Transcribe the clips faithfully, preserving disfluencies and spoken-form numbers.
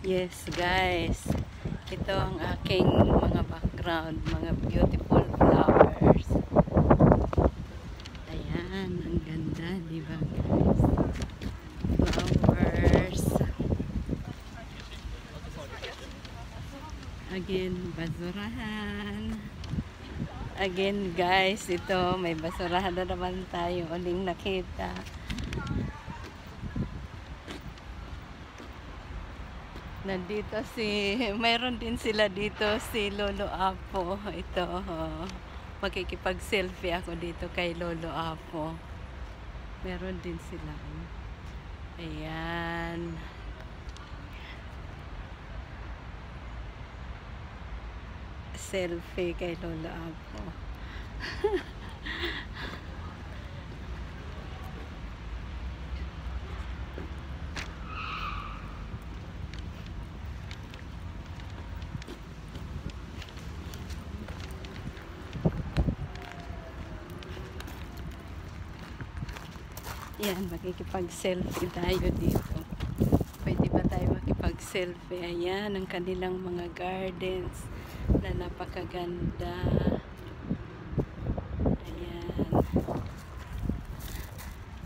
Yes guys, ito ang aking mga background, mga beautiful flowers. Ayan, ang ganda, di ba guys? Flowers. Again, basurahan. Again guys, ito may basurahan na naman tayo uling nakita. Nandito si, mayroon din sila dito si Lolo Apo. Ito, oh, makikipag-selfie ako dito kay Lolo Apo. Meron din sila. Ayan. Selfie kay Lolo Apo. Ayan, makikipag-selfie tayo dito. Pwede ba tayo makipag-selfie? Ayan, ang kanilang mga gardens na napakaganda. Ayan.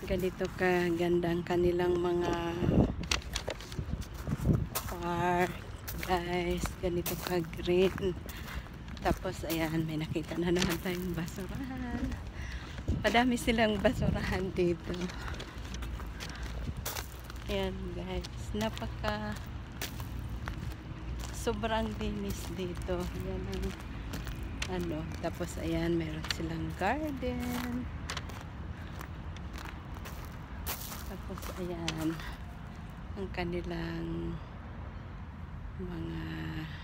Ganito kaganda ang kanilang mga park, guys. Ganito ka-green. Tapos, ayan, may nakita na naman tayong basurahan. Padami silang basurahan dito. Ayan guys, napaka sobrang dinis dito. Ayan ang ano, tapos ayan, meron silang garden. Tapos ayan, ang kanilang mga